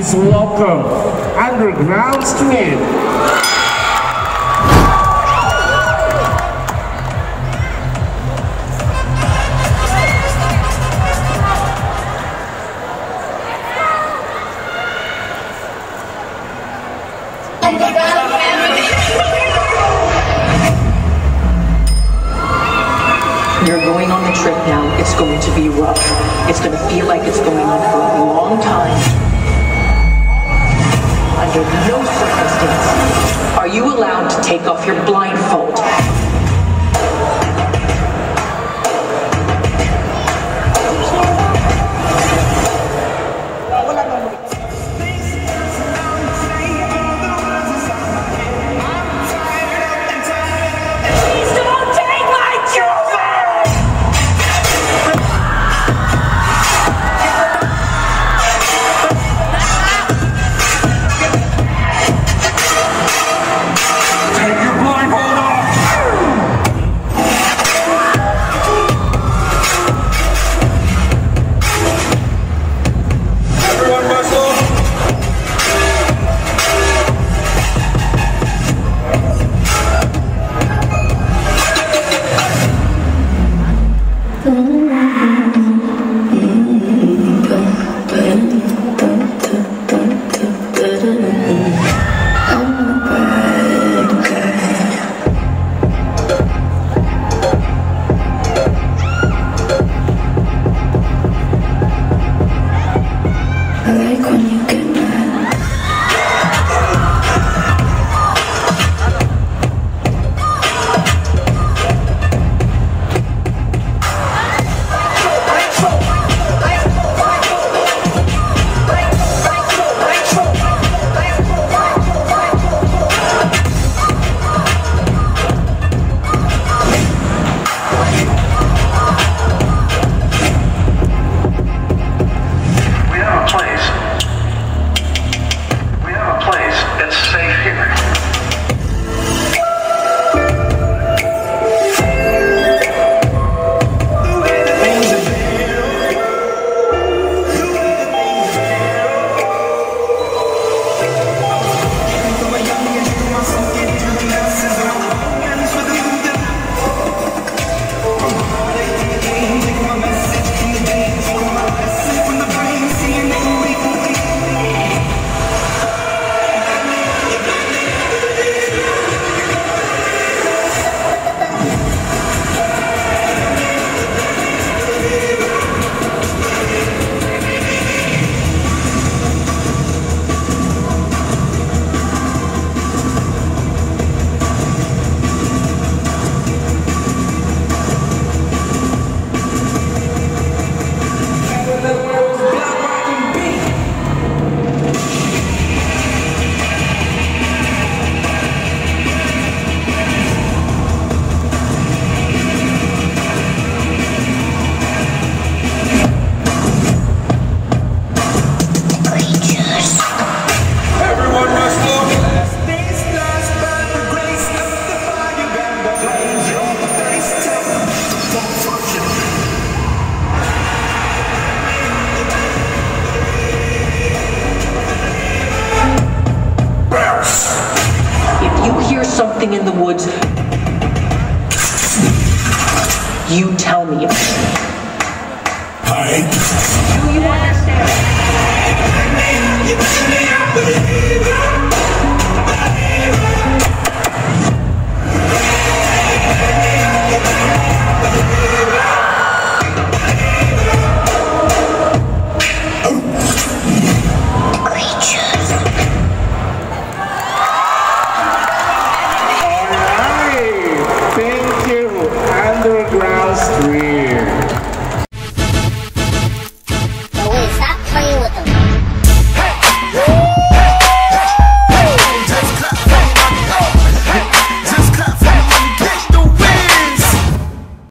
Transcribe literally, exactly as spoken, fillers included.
please welcome Underground Streets. You're going on the trip now. It's going to be rough. It's going to feel like it's going on for a long time. Under no circumstances are you allowed to take off your blindfold. Something in the woods, you tell me. Hi. Do you understand?